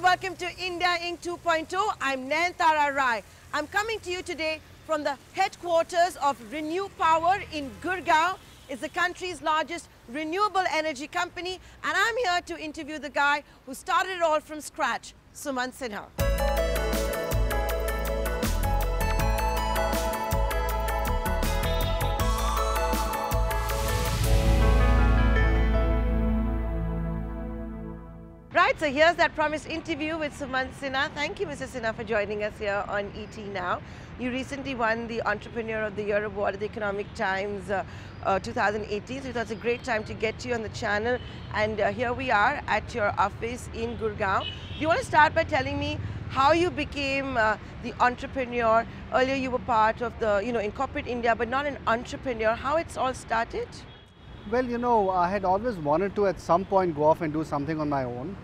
and welcome to India Inc 2.0. I'm Nayantara Rai. I'm coming to you today from the headquarters of ReNew Power in Gurgaon. It's the country's largest renewable energy company, and I'm here to interview the guy who started it all from scratch, Sumant Sinha. Right, so here's that promised interview with Sumant Sinha. Thank you, Mr. Sinha, for joining us here on ET Now. You recently won the Entrepreneur of the Year Award at the Economic Times 2018. So we thought it's a great time to get you on the channel. And here we are at your office in Gurgaon. Do you want to start by telling me how you became the entrepreneur? Earlier you were part of the, in corporate India, but not an entrepreneur. How it's all started? Well, I had always wanted to at some point go off and do something on my own.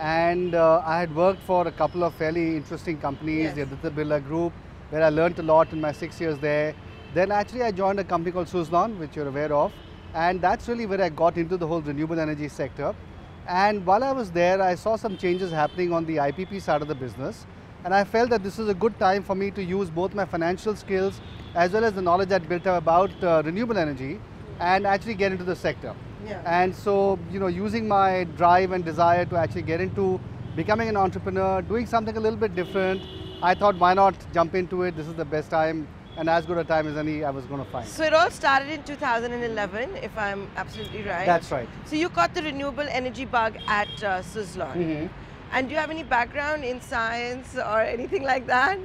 And I had worked for a couple of fairly interesting companies, yes. The Aditya Birla Group, where I learned a lot in my 6 years there. Then actually I joined a company called Suzlon, which you're aware of. And that's really where I got into the whole renewable energy sector. And while I was there, I saw some changes happening on the IPP side of the business. And I felt that this is a good time for me to use both my financial skills as well as the knowledge I'd built up about renewable energy and actually get into the sector. Yeah. And so, using my drive and desire to actually get into becoming an entrepreneur, doing something a little bit different, I thought, why not jump into it? This is the best time and as good a time as any I was going to find. So it all started in 2011, if I'm absolutely right. That's right. So you caught the renewable energy bug at Suzlon. Mm-hmm. And do you have any background in science or anything like that?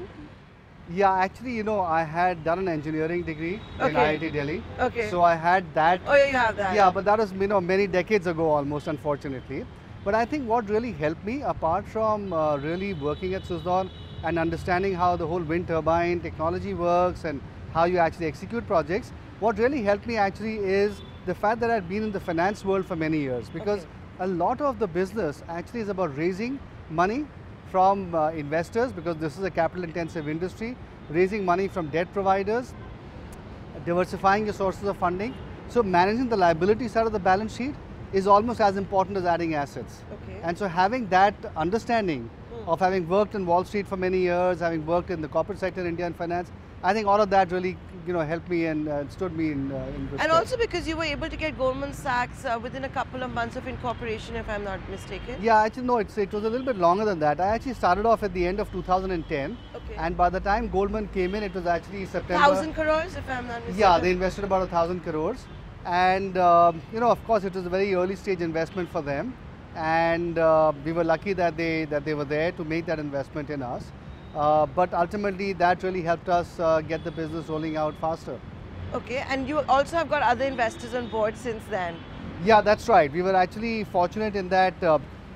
Yeah, actually, I had done an engineering degree in IIT Delhi. Okay. So I had that. Oh, yeah, you have that. Yeah, but that was, many decades ago almost, unfortunately. But I think what really helped me, apart from really working at Suzlon and understanding how the whole wind turbine technology works and how you actually execute projects, what really helped me actually is the fact that I'd been in the finance world for many years. Because a lot of the business actually is about raising money from investors, because this is a capital intensive industry, raising money from debt providers, diversifying your sources of funding. So managing the liability side of the balance sheet is almost as important as adding assets. Okay. And so having that understanding of having worked in Wall Street for many years, having worked in the corporate sector in India and finance, I think all of that really, helped me and stood me in good stead. And also because you were able to get Goldman Sachs within a couple of months of incorporation, if I'm not mistaken. Yeah, actually, no, it was a little bit longer than that. I actually started off at the end of 2010. Okay. And by the time Goldman came in, it was actually September. 1,000 crores, if I'm not mistaken. Yeah, they invested about 1,000 crores. And, of course, it was a very early stage investment for them. And we were lucky that they were there to make that investment in us. But ultimately, that really helped us get the business rolling out faster. Okay, and you also have got other investors on board since then. Yeah, that's right. We were actually fortunate in that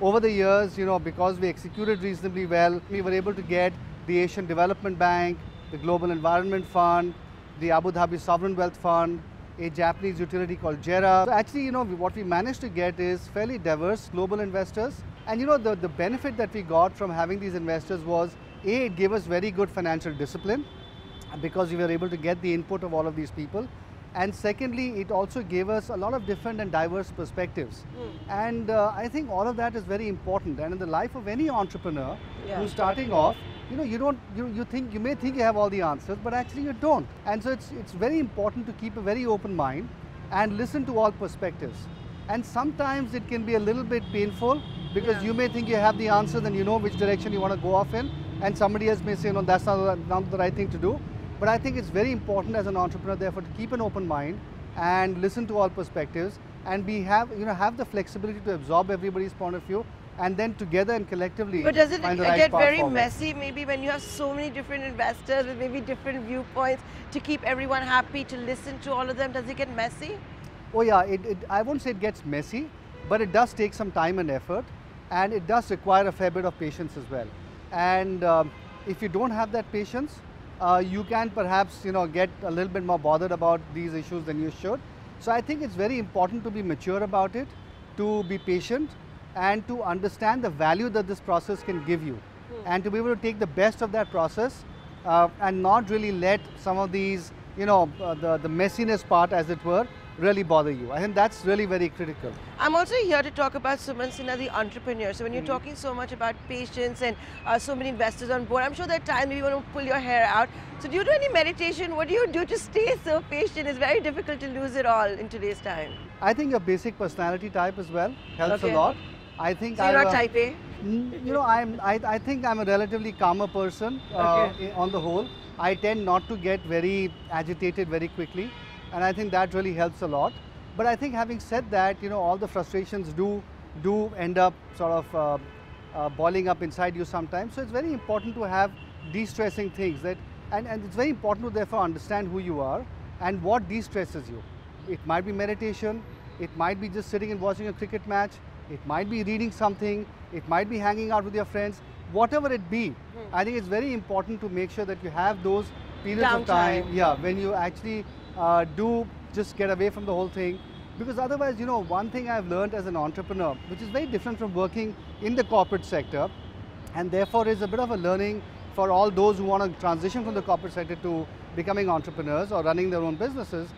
over the years, because we executed reasonably well, we were able to get the Asian Development Bank, the Global Environment Fund, the Abu Dhabi Sovereign Wealth Fund, a Japanese utility called Jera. So actually, what we managed to get is fairly diverse global investors. And the benefit that we got from having these investors was, A, it gave us very good financial discipline because we were able to get the input of all of these people. And secondly, it also gave us a lot of different and diverse perspectives. And I think all of that is very important. And in the life of any entrepreneur who's starting off, you may think you have all the answers, but actually you don't. And so it's very important to keep a very open mind and listen to all perspectives. And sometimes it can be a little bit painful because you may think you have the answer, then which direction you want to go off in. And somebody else may say, that's not the right thing to do. But I think it's very important as an entrepreneur, therefore, to keep an open mind and listen to all perspectives and have the flexibility to absorb everybody's point of view and then together and collectively find the right path forward. But does it get very messy maybe when you have so many different investors with maybe different viewpoints to keep everyone happy, to listen to all of them? Does it get messy? Oh yeah, I won't say it gets messy, but it does take some time and effort and it does require a fair bit of patience as well. And if you don't have that patience, you can perhaps, get a little bit more bothered about these issues than you should. So I think it's very important to be mature about it, to be patient and to understand the value that this process can give you and to be able to take the best of that process and not really let some of these, the messiness part as it were, really bother you. I think that's really very critical. I'm also here to talk about Sumant Sinha, the entrepreneur. So when you're talking so much about patience and so many investors on board, I'm sure that time you want to pull your hair out. So do you do any meditation? What do you do to stay so patient? It's very difficult to lose it all in today's time. I think a basic personality type as well helps a lot. I think so. You're not type A? You know, I think I'm a relatively calmer person on the whole. I tend not to get very agitated very quickly, and I think that really helps a lot. But I think having said that, you know, all the frustrations do end up sort of boiling up inside you sometimes. So it's very important to have de-stressing things that, and it's very important to therefore understand who you are and what de-stresses you. It might be meditation, it might be just sitting and watching a cricket match, it might be reading something, it might be hanging out with your friends, whatever it be. I think it's very important to make sure that you have those periods of time, when you actually do just get away from the whole thing. Because otherwise, you know, one thing I've learned as an entrepreneur, which is very different from working in the corporate sector, and therefore is a bit of a learning for all those who want to transition from the corporate sector to becoming entrepreneurs or running their own businesses,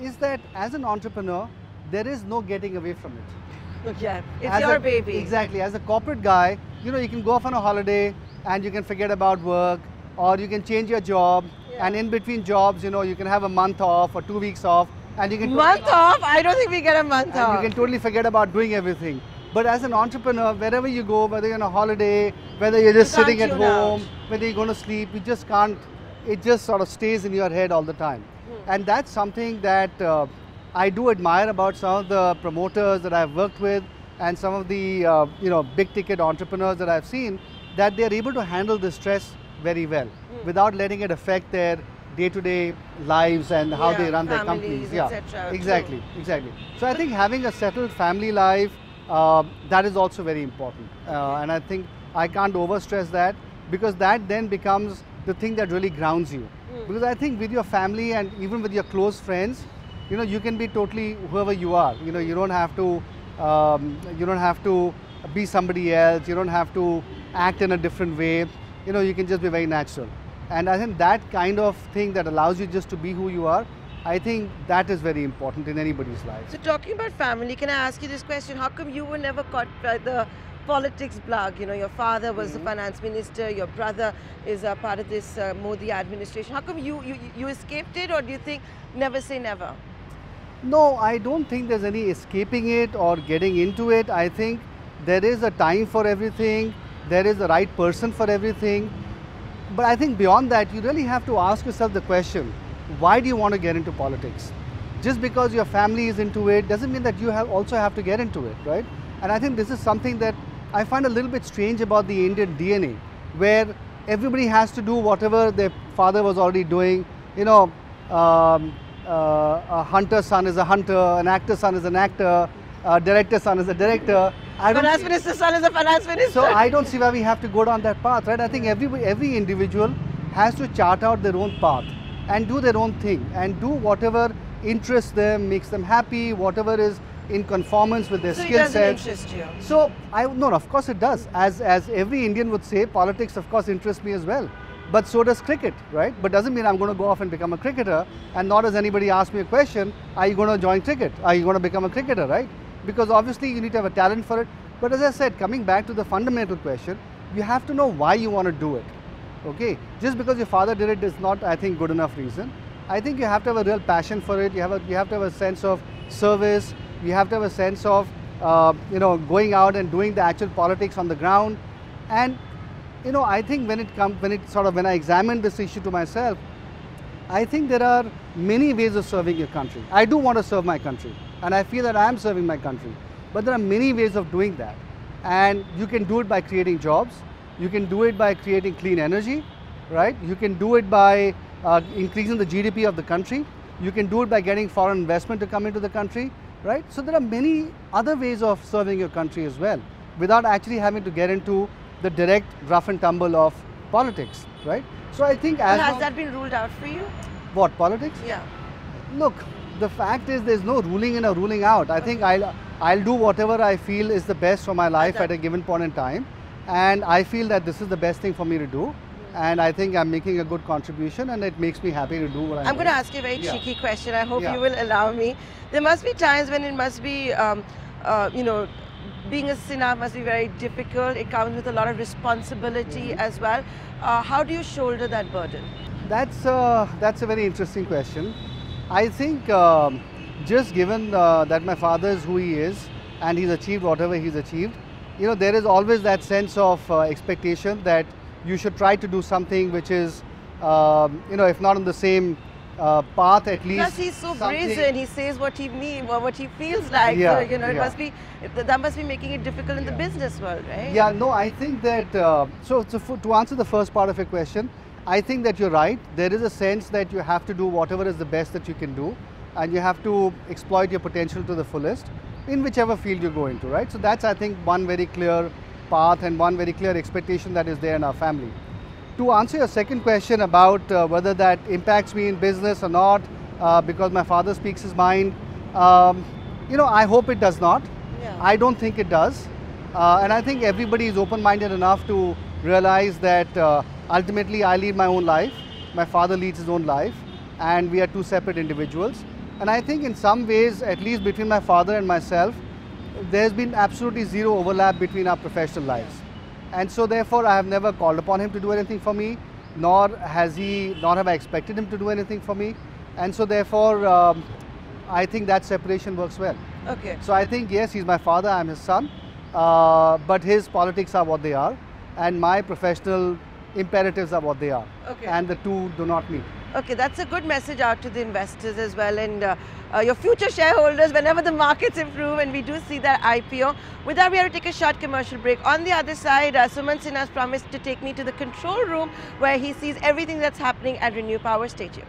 is that as an entrepreneur, there is no getting away from it. Yeah, it's your baby. Exactly. As a corporate guy, you know, you can go off on a holiday and you can forget about work, or you can change your job, and in between jobs, you know, you can have a month off or 2 weeks off, and you can month off? I don't think we get a month off. You can totally forget about doing everything. But as an entrepreneur, wherever you go, whether you're on a holiday, whether you're just sitting at home, whether you're going to sleep, you just can't, it just sort of stays in your head all the time. And that's something that I do admire about some of the promoters that I've worked with and some of the you know, big ticket entrepreneurs that I've seen, that they're able to handle the stress very well without letting it affect their day-to-day lives and how they run their companies. Exactly. So I think having a settled family life, that is also very important. And I think I can't overstress that, because that then becomes the thing that really grounds you. Because I think with your family and even with your close friends, you know, you can be totally whoever you are. You know, you don't have to be somebody else. You don't have to act in a different way. You know, you can just be very natural. And I think that kind of thing that allows you just to be who you are, I think that is very important in anybody's life. So talking about family, can I ask you this question? How come you were never caught by the politics blog? You know, your father was the finance minister, your brother is a part of this Modi administration. How come you escaped it, or do you think never say never? No, I don't think there's any escaping it or getting into it. I think there is a time for everything. There is the right person for everything. But I think beyond that, you really have to ask yourself the question, why do you want to get into politics? Just because your family is into it doesn't mean that you also have to get into it, right? And I think this is something that I find a little bit strange about the Indian DNA, where everybody has to do whatever their father was already doing. You know, a hunter's son is a hunter, an actor's son is an actor, a director's son is a director. Finance minister's son is a finance minister. So I don't see why we have to go down that path, right? I think every individual has to chart out their own path and do their own thing and do whatever interests them, makes them happy, whatever is in conformance with their skill set. So it doesn't interest you? So, no, of course it does. As every Indian would say, politics of course interests me as well. But so does cricket, right? But doesn't mean I'm going to go off and become a cricketer. And not as anybody asked me a question, are you going to join cricket? Are you going to become a cricketer, right? Because obviously you need to have a talent for it. But as I said, coming back to the fundamental question, you have to know why you want to do it, okay? Just because your father did it is not, I think, good enough reason. I think you have to have a real passion for it. You have to have a sense of service. You have to have a sense of, you know, going out and doing the actual politics on the ground. And you know, I think when I examined this issue to myself, I think there are many ways of serving your country. I do want to serve my country, and I feel that I am serving my country. But there are many ways of doing that. And you can do it by creating jobs. You can do it by creating clean energy, right? You can do it by increasing the GDP of the country. You can do it by getting foreign investment to come into the country, right? So there are many other ways of serving your country as well, without actually having to get into the direct rough and tumble of politics, right? So I think has that been ruled out for you? What, politics? Yeah. Look, the fact is there's no ruling in or ruling out. I think I'll do whatever I feel is the best for my life at a given point in time, and I feel that this is the best thing for me to do. and I think I'm making a good contribution, and it makes me happy to do what I'm doing. I'm going to ask you a very cheeky question. I hope you will allow me. There must be times when it must be, you know, being a Sinha must be very difficult. It comes with a lot of responsibility as well. How do you shoulder that burden? That's a very interesting question. I think just given that my father is who he is, and he's achieved whatever he's achieved, you know, there is always that sense of expectation that you should try to do something which is, you know, if not on the same path, at least. Plus, he's so brazen. He says what he means, what he feels like. Yeah, so, you know, it must be, that must be making it difficult in the business world, right? Yeah, no, I think that, so to answer the first part of your question, I think that you're right. There is a sense that you have to do whatever is the best that you can do, and you have to exploit your potential to the fullest in whichever field you go into, right? So that's, I think, one very clear path and one very clear expectation that is there in our family. To answer your second question about whether that impacts me in business or not, because my father speaks his mind, you know, I hope it does not. Yeah. I don't think it does. And I think everybody is open-minded enough to realize that ultimately I lead my own life, my father leads his own life, and we are two separate individuals. And I think in some ways, at least between my father and myself, there's been absolutely zero overlap between our professional lives. And so therefore, I have never called upon him to do anything for me, nor has he, nor have I expected him to do anything for me. And so therefore, I think that separation works well. Okay. So I think, yes, he's my father, I'm his son, but his politics are what they are, and my professional imperatives are what they are. Okay. And the two do not meet. Okay, that's a good message out to the investors as well, and your future shareholders whenever the markets improve, and we do see that IPO. With that, we have to take a short commercial break. On the other side, Sumant Sinha has promised to take me to the control room where he sees everything that's happening at ReNew Power. Stay tuned.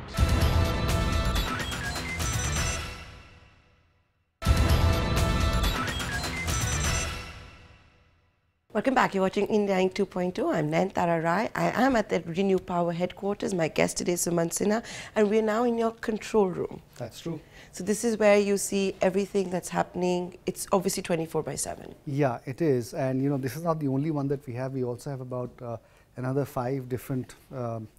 Welcome back. You're watching India Inc. 2.2. I'm Nayantara Rai. I am at the ReNew Power headquarters. My guest today is Sumant Sinha, and we're now in your control room. That's true. So this is where you see everything that's happening. It's obviously 24/7. Yeah, it is. And you know, this is not the only one that we have. We also have about another 5 different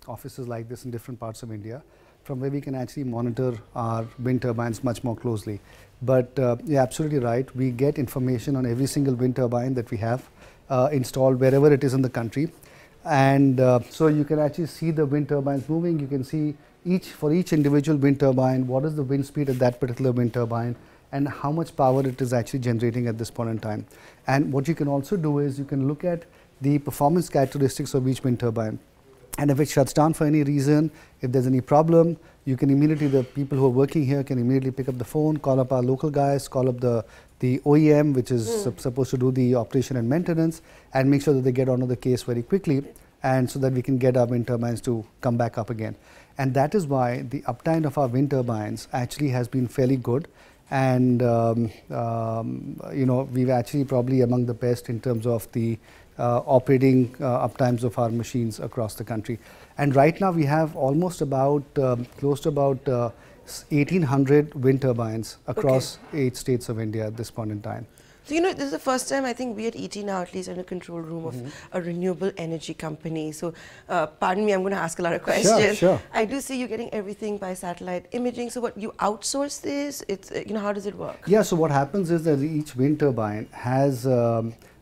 offices like this in different parts of India, from where we can actually monitor our wind turbines much more closely. But you're absolutely right. We get information on every single wind turbine that we have installed wherever it is in the country, and so you can actually see the wind turbines moving. You can see for each individual wind turbine what is the wind speed at that particular wind turbine and how much power it is actually generating at this point in time. And what you can also do is you can look at the performance characteristics of each wind turbine, and if it shuts down for any reason, if there's any problem, you can immediately, the people who are working here can immediately pick up the phone, call up our local guys, call up the OEM, which is supposed to do the operation and maintenance, and make sure that they get onto the case very quickly, and so that we can get our wind turbines to come back up again. And that is why the uptime of our wind turbines actually has been fairly good, and you know, we've actually probably among the best in terms of the operating uptimes of our machines across the country. And right now we have almost about close to about 1,800 wind turbines across 8 states of India at this point in time. So, you know, this is the first time I think we at ET Now, at least, in a control room of a renewable energy company. So, pardon me, I'm going to ask a lot of questions. Sure, sure. I do see you getting everything by satellite imaging. So, what, you outsource this? It's, you know, how does it work? Yeah, so what happens is that each wind turbine has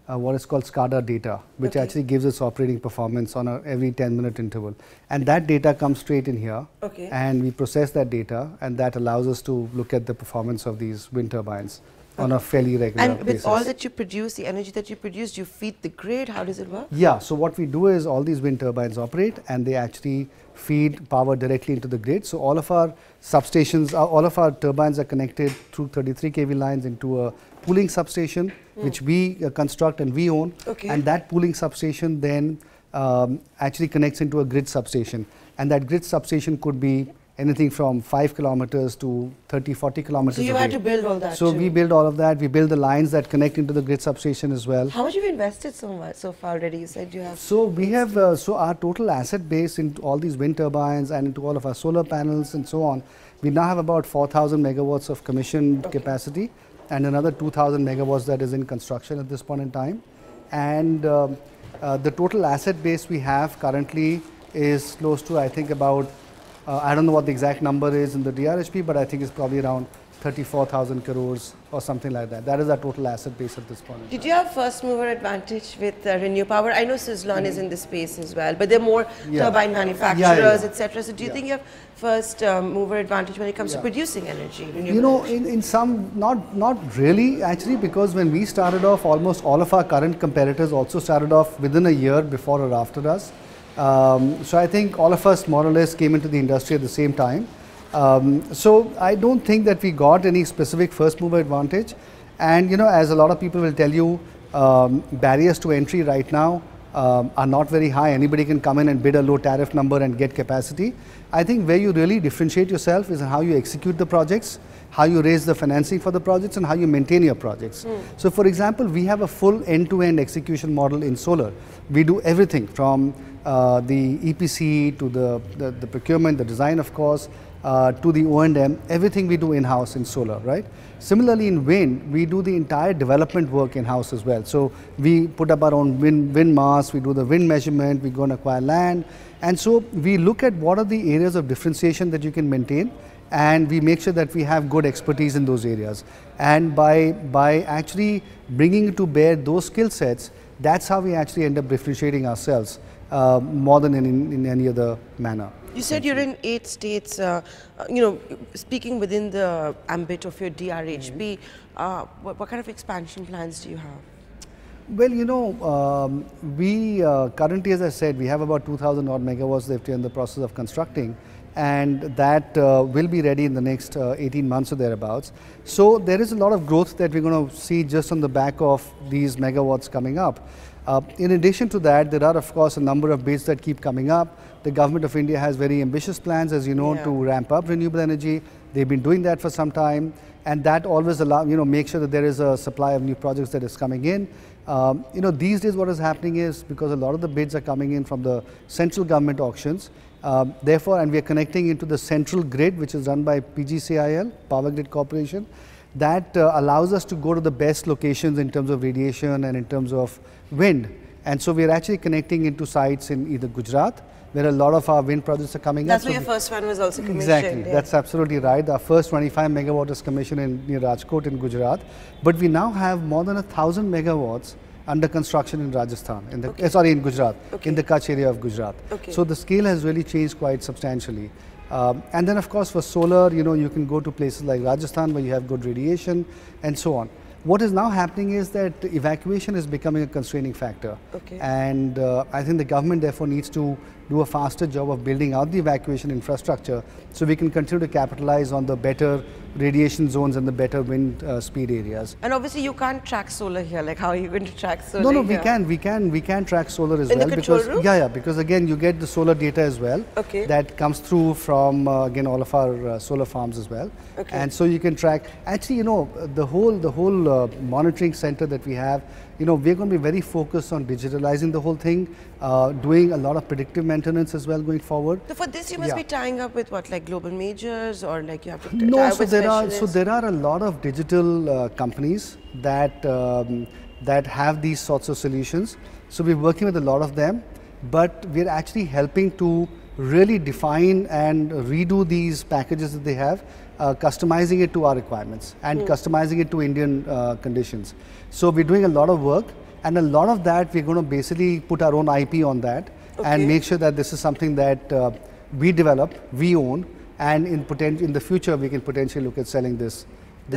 what is called SCADA data, which actually gives us operating performance on every 10-minute interval. And that data comes straight in here, and we process that data, and that allows us to look at the performance of these wind turbines on a fairly regular basis. And with all that you produce, the energy that you produce, you feed the grid. How does it work? Yeah, so what we do is all these wind turbines operate, and they actually feed power directly into the grid. So all of our substations, all of our turbines are connected through 33 kV lines into a pooling substation, which we construct and we own. And that pooling substation then actually connects into a grid substation. And that grid substation could be anything from 5 kilometers to 30, 40 kilometers away. So you had to build all that? So we build all of that. We build the lines that connect into the grid substation as well. How much have you invested so much so far already? You said you have... So we have, so our total asset base into all these wind turbines and into all of our solar panels and so on, we now have about 4,000 megawatts of commissioned capacity, and another 2,000 megawatts that is in construction at this point in time. And The total asset base we have currently is close to, I think, about, I don't know what the exact number is in the DRHP, but I think it's probably around 34,000 crores or something like that. That is our total asset base at this point. Did you have first mover advantage with ReNew Power? I know Suzlon is in the space as well, but they're more turbine manufacturers, etc. So do you think you have first mover advantage when it comes to producing energy? You know, in some, not really actually, because when we started off, almost all of our current competitors also started off within a year before or after us. So I think all of us more or less came into the industry at the same time. So I don't think that we got any specific first mover advantage, and you know, as a lot of people will tell you, barriers to entry right now are not very high. Anybody can come in and bid a low tariff number and get capacity. I think where you really differentiate yourself is how you execute the projects, how you raise the financing for the projects, and how you maintain your projects. So for example, we have a full end-to-end execution model in solar. We do everything from the EPC to the procurement, the design of course, to the O&M, everything we do in-house in solar, right? Similarly in wind, we do the entire development work in-house as well. So we put up our own wind mass, we do the wind measurement, we go and acquire land. And so we look at what are the areas of differentiation that you can maintain, and we make sure that we have good expertise in those areas. And by actually bringing to bear those skill sets, that's how we actually end up differentiating ourselves more than in any other manner. You said you're in 8 states, you know, speaking within the ambit of your DRHP, what kind of expansion plans do you have? Well, you know, we currently, as I said, we have about 2,000 odd megawatts that we are in the process of constructing, and that will be ready in the next 18 months or thereabouts. So there is a lot of growth that we're going to see just on the back of these megawatts coming up. In addition to that, there are of course a number of bids that keep coming up. The government of India has very ambitious plans, as you know, to ramp up renewable energy. They've been doing that for some time, and that always allows, you know, make sure that there is a supply of new projects that is coming in. You know, these days what is happening is because a lot of the bids are coming in from the central government auctions, therefore, and we are connecting into the central grid, which is run by PGCIL, Power Grid Corporation. That allows us to go to the best locations in terms of radiation and in terms of wind. And so we are actually connecting into sites in either Gujarat, where a lot of our wind projects are coming up. That's where your first one was also commissioned. Exactly, that's absolutely right. Our first 25 megawatt is commissioned near Rajkot in Gujarat. But we now have more than 1,000 megawatts under construction in Rajasthan, in the, sorry, in Gujarat, in the Kutch area of Gujarat. So the scale has really changed quite substantially. And then of course for solar, you know, you can go to places like Rajasthan where you have good radiation and so on. What is now happening is that evacuation is becoming a constraining factor. And I think the government therefore needs to do a faster job of building out the evacuation infrastructure so we can continue to capitalize on the better radiation zones and the better wind speed areas. And obviously you can't track solar here, like how are you going to track solar? No, here? we can track solar as well. In the control room? Yeah, because again you get the solar data as well that comes through from again all of our solar farms as well. And so you can track, actually you know, the whole monitoring center that we have, you know, we're going to be very focused on digitalizing the whole thing, doing a lot of predictive maintenance as well going forward. So for this you must be tying up with what, like global majors, or like you have to tie up with specialists? No, so there are a lot of digital companies that, that have these sorts of solutions. So we're working with a lot of them, but we're actually helping to really define and redo these packages that they have, customizing it to our requirements and customizing it to Indian conditions. So we're doing a lot of work, and a lot of that we're going to basically put our own IP on that and make sure that this is something that we develop, we own, and in the future we can potentially look at selling this IP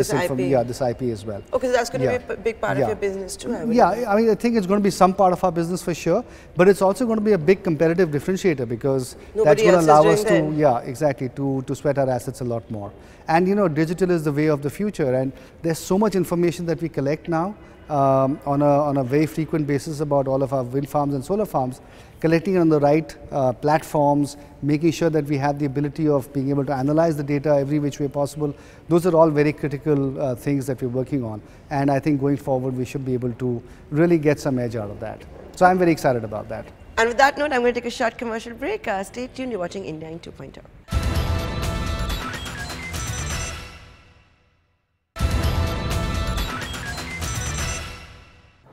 as well. Okay, so that's going to be a big part of your business too, I would think. I mean, I think it's going to be some part of our business for sure, but it's also going to be a big competitive differentiator, because nobody that's going to allow us to, to sweat our assets a lot more. And you know, digital is the way of the future, and there's so much information that we collect now on a very frequent basis about all of our wind farms and solar farms, collecting it on the right platforms, making sure that we have the ability of being able to analyze the data every which way possible. Those are all very critical things that we're working on, and I think going forward we should be able to really get some edge out of that. So I'm very excited about that. And with that note, I'm going to take a short commercial break. Stay tuned, you're watching India Inc 2.0.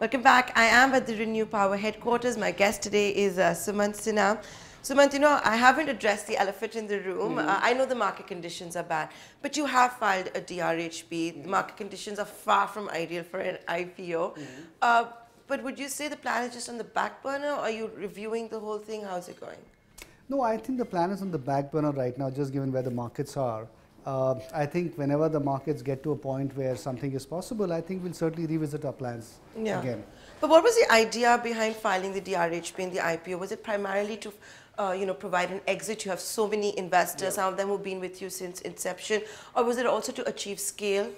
Welcome back. I am at the ReNew Power headquarters. My guest today is Sumant Sinha. Sumant, you know, I haven't addressed the elephant in the room. I know the market conditions are bad, but you have filed a DRHP. The market conditions are far from ideal for an IPO. But would you say the plan is just on the back burner, or are you reviewing the whole thing? How's it going? No, I think the plan is on the back burner right now, just given where the markets are. I think whenever the markets get to a point where something is possible, I think we'll certainly revisit our plans again. But what was the idea behind filing the DRHP and the IPO? Was it primarily to you know, provide an exit? You have so many investors, some of them who've been with you since inception, or was it also to achieve scale?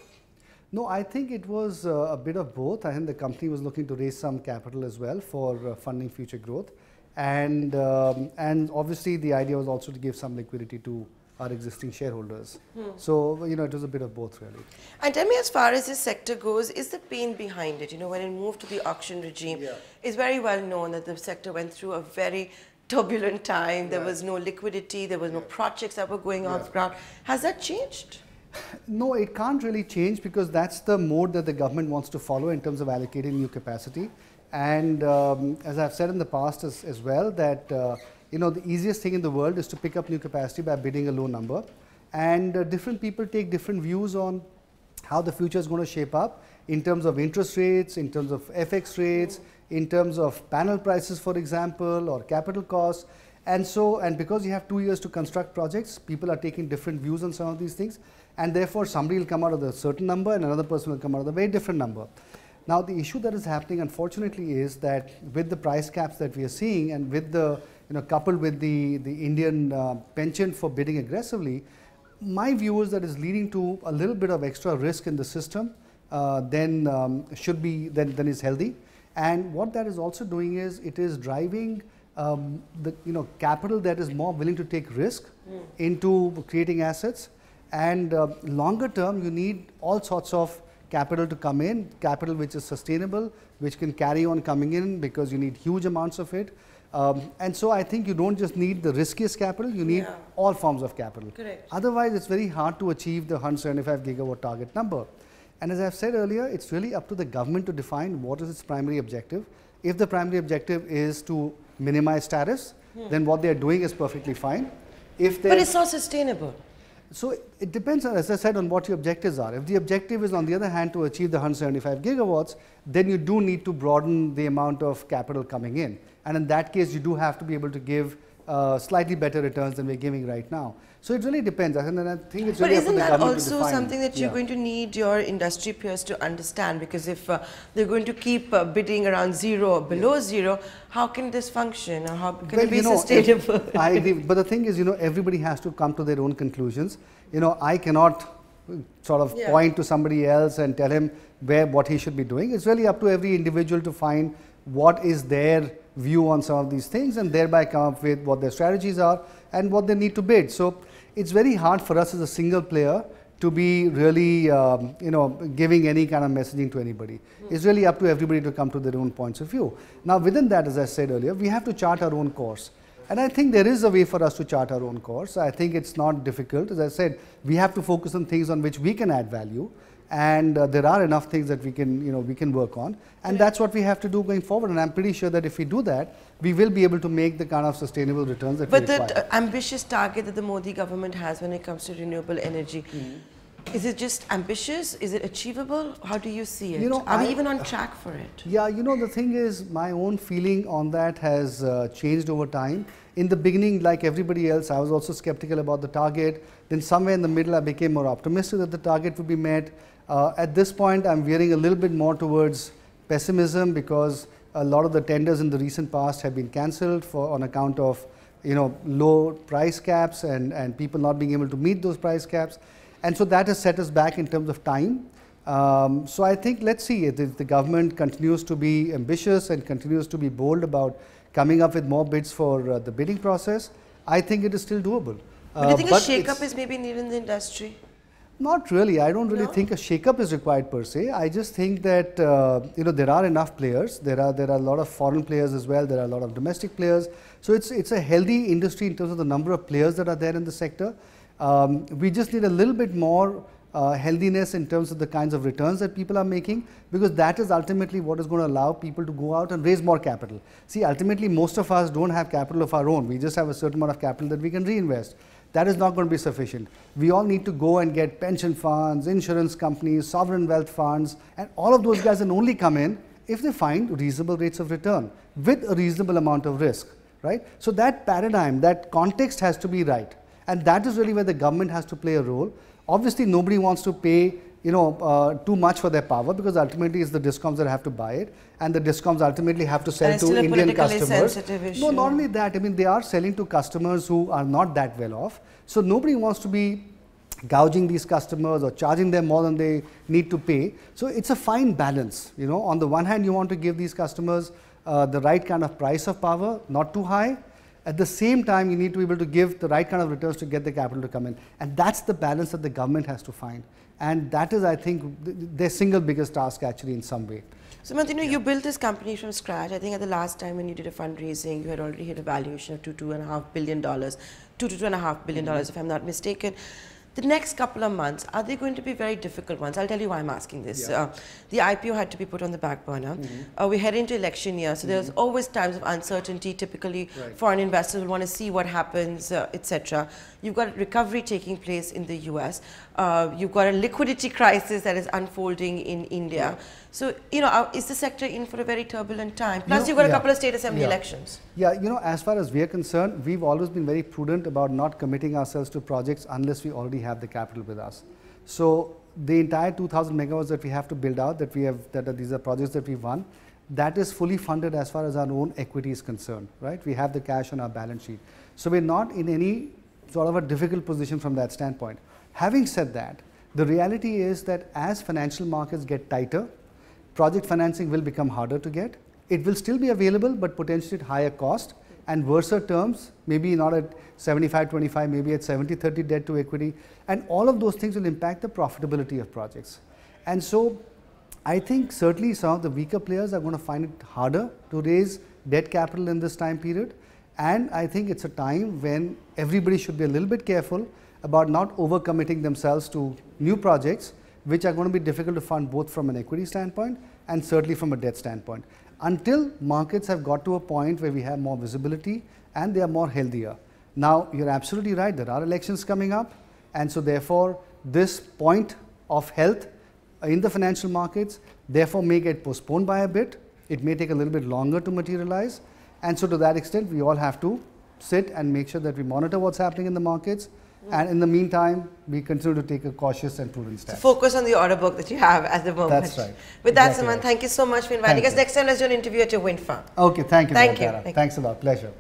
No, I think it was a bit of both. I think the company was looking to raise some capital as well for funding future growth, and obviously the idea was also to give some liquidity to our existing shareholders. So, you know, it was a bit of both really. And tell me, as far as this sector goes, is the pain behind it? You know, when it moved to the auction regime, it's very well known that the sector went through a very turbulent time. There was no liquidity, there was no projects that were going off ground. Has that changed? No, it can't really change, because that's the mode that the government wants to follow in terms of allocating new capacity. And as I've said in the past as well, that you know, the easiest thing in the world is to pick up new capacity by bidding a low number, and different people take different views on how the future is going to shape up in terms of interest rates, in terms of FX rates, in terms of panel prices, for example, or capital costs. And so, and because you have 2 years to construct projects, people are taking different views on some of these things, and therefore somebody will come out with a certain number and another person will come out with a very different number. Now, the issue that is happening, unfortunately, is that with the price caps that we are seeing, and with the coupled with the Indian penchant for bidding aggressively, my view is that is leading to a little bit of extra risk in the system than is healthy. And what that is also doing is it is driving the capital that is more willing to take risk into creating assets. And longer term, you need all sorts of capital to come in, capital which is sustainable, which can carry on coming in, because you need huge amounts of it. And so I think you don't just need the riskiest capital, you need all forms of capital. Otherwise, it's very hard to achieve the 175 gigawatt target number. And as I've said earlier, it's really up to the government to define what is its primary objective. If the primary objective is to minimize tariffs, then what they're doing is perfectly fine. But it's not sustainable. So it depends, as I said, on what your objectives are. If the objective is, on the other hand, to achieve the 175 gigawatts, then you do need to broaden the amount of capital coming in. And in that case, you do have to be able to give slightly better returns than we're giving right now. So it really depends. I think it's really up to the government to define. But isn't that also something that you're going to need your industry peers to understand? Because if they're going to keep bidding around zero or below zero, how can this function, or how can it be sustainable? But the thing is, everybody has to come to their own conclusions. I cannot sort of point to somebody else and tell him what he should be doing. It's really up to every individual to find what is their view on some of these things, and thereby come up with what their strategies are and what they need to bid. So it's very hard for us as a single player to be really giving any kind of messaging to anybody. It's really up to everybody to come to their own points of view. Now, within that, as I said earlier, we have to chart our own course. And I think there is a way for us to chart our own course. I think it's not difficult. As I said, we have to focus on things on which we can add value. And there are enough things that we can, we can work on, and that's what we have to do going forward. And I'm pretty sure that if we do that, we will be able to make the kind of sustainable returns that we require. But the ambitious target that the Modi government has when it comes to renewable energy, is it just ambitious? Is it achievable? How do you see it? Are we even on track for it? Yeah, the thing is, my own feeling on that has changed over time. In the beginning, like everybody else, I was also skeptical about the target. Then somewhere in the middle, I became more optimistic that the target would be met. At this point, I'm veering a little bit more towards pessimism, because a lot of the tenders in the recent past have been cancelled on account of low price caps and people not being able to meet those price caps. And so that has set us back in terms of time. So I think, let's see, if the government continues to be ambitious and continues to be bold about coming up with more bids for the bidding process, I think it is still doable. But do you think a shake-up is maybe needed in the industry? Not really. I don't really think a shake-up is required per se. I just think that there are enough players. There are a lot of foreign players as well. There are a lot of domestic players. So it's a healthy industry in terms of the number of players that are there in the sector. We just need a little bit more healthiness in terms of the kinds of returns that people are making, because that is ultimately what is going to allow people to go out and raise more capital. See, ultimately most of us don't have capital of our own. We just have a certain amount of capital that we can reinvest. That is not going to be sufficient. We all need to go and get pension funds, insurance companies, sovereign wealth funds, and all of those guys can only come in if they find reasonable rates of return with a reasonable amount of risk, right? So that paradigm, that context has to be right. And that is really where the government has to play a role. Obviously, nobody wants to pay, too much for their power, because ultimately it's the discoms that have to buy it, and the discoms ultimately have to sell to Indian customers. No, not only that, I mean, they are selling to customers who are not that well off. So nobody wants to be gouging these customers or charging them more than they need to pay. So it's a fine balance, you know. On the one hand, you want to give these customers the right kind of price of power, not too high. At the same time, you need to be able to give the right kind of returns to get the capital to come in. And that's the balance that the government has to find. And that is, I think, their single biggest task actually in some way. Sumant, you built this company from scratch. I think at the last time when you did a fundraising, you had already hit a valuation of $2 to $2.5 billion, $2 to $2.5 billion, if I'm not mistaken. The next couple of months, are they going to be very difficult ones? I'll tell you why I'm asking this. Yeah. The IPO had to be put on the back burner. We head into election year, so there's always times of uncertainty. Typically, foreign investors will want to see what happens, etc. You've got recovery taking place in the US. You've got a liquidity crisis that is unfolding in India. Yeah. So, is the sector in for a very turbulent time? Plus, you've got a couple of state assembly elections. Yeah, as far as we are concerned, we've always been very prudent about not committing ourselves to projects unless we already have the capital with us. So the entire 2,000 megawatts that we have to build out, these are projects that we won, that is fully funded as far as our own equity is concerned, right? We have the cash on our balance sheet. So we're not in any sort of a difficult position from that standpoint. Having said that, the reality is that as financial markets get tighter, project financing will become harder to get. It will still be available, but potentially at higher cost and worse terms, maybe not at 75-25, maybe at 70-30 debt to equity, and all of those things will impact the profitability of projects. And so I think certainly some of the weaker players are going to find it harder to raise debt capital in this time period, and I think it's a time when everybody should be a little bit careful about not overcommitting themselves to new projects which are going to be difficult to fund both from an equity standpoint and certainly from a debt standpoint, until markets have got to a point where we have more visibility and they are more healthier. Now, you're absolutely right, there are elections coming up, and so therefore this point of health in the financial markets therefore may get postponed by a bit. It may take a little bit longer to materialize, and so to that extent we all have to sit and make sure that we monitor what's happening in the markets. And in the meantime, we continue to take a cautious and prudent stance. So focus on the order book that you have at the moment. That's right. With that, Sumant, thank you so much for inviting us. Next time, let's do an interview at your wind farm. Okay, thank you, Nayantara. Thanks a lot. Pleasure.